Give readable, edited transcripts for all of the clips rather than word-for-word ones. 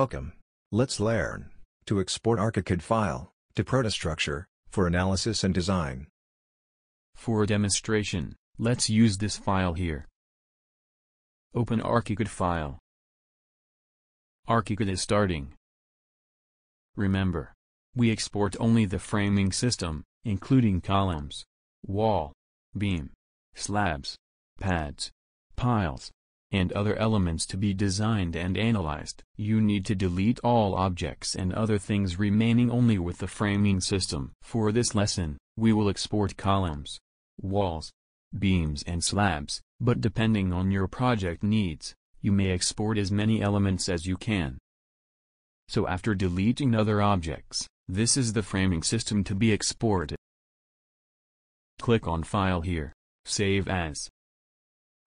Welcome. Let's learn to export ArchiCAD file to ProtaStructure for analysis and design. For a demonstration, let's use this file here. Open ArchiCAD file. ArchiCAD is starting. Remember, we export only the framing system, including columns, wall, beam, slabs, pads, piles, and other elements to be designed and analyzed. You need to delete all objects and other things, remaining only with the framing system. For this lesson, we will export columns, walls, beams and slabs, but depending on your project needs, you may export as many elements as you can. So after deleting other objects, this is the framing system to be exported. Click on File here, Save As.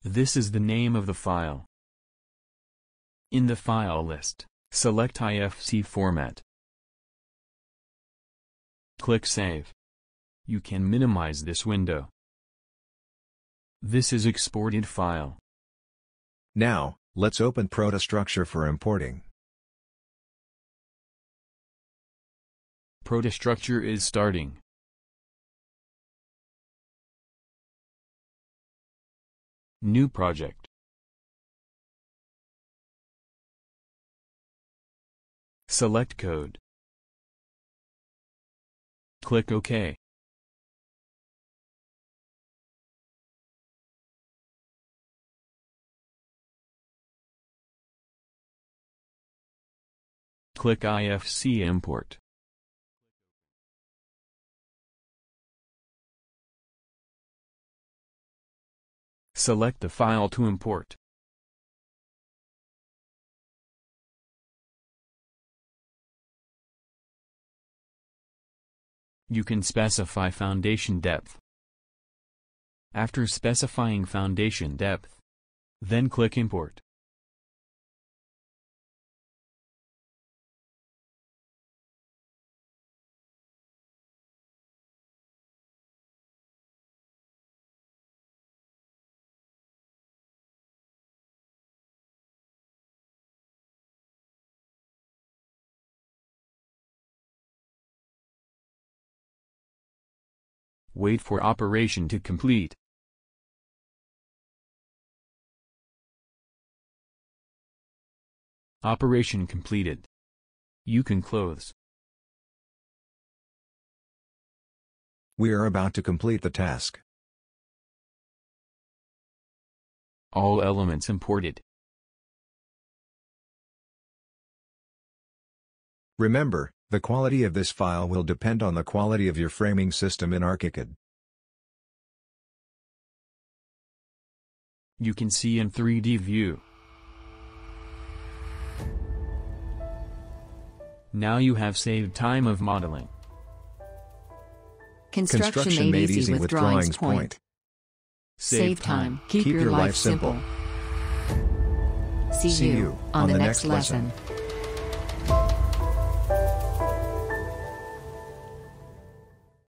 This is the name of the file. In the file list, select IFC format. Click Save. You can minimize this window. This is exported file. Now, let's open ProtaStructure for importing. ProtaStructure is starting. New project. Select code. Click OK. Click IFC import. Select the file to import. You can specify foundation depth. After specifying foundation depth, then click Import. Wait for operation to complete. Operation completed. You can close. We are about to complete the task. All elements imported. Remember, the quality of this file will depend on the quality of your framing system in ArchiCAD. You can see in 3D view. Now you have saved time of modeling. Construction made easy with Drawings Point. Save time. Keep your life simple. See you on the next lesson.